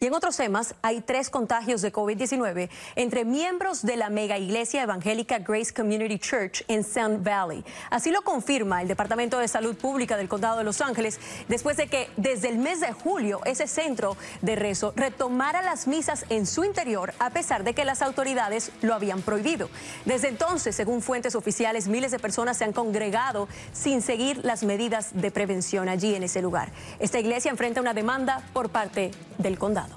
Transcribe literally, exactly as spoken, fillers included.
Y en otros temas, hay tres contagios de COVID diecinueve entre miembros de la mega iglesia evangélica Grace Community Church en Sun Valley. Así lo confirma el Departamento de Salud Pública del Condado de Los Ángeles, después de que desde el mes de julio ese centro de rezo retomara las misas en su interior, a pesar de que las autoridades lo habían prohibido. Desde entonces, según fuentes oficiales, miles de personas se han congregado sin seguir las medidas de prevención allí en ese lugar. Esta iglesia enfrenta una demanda por parte del condado.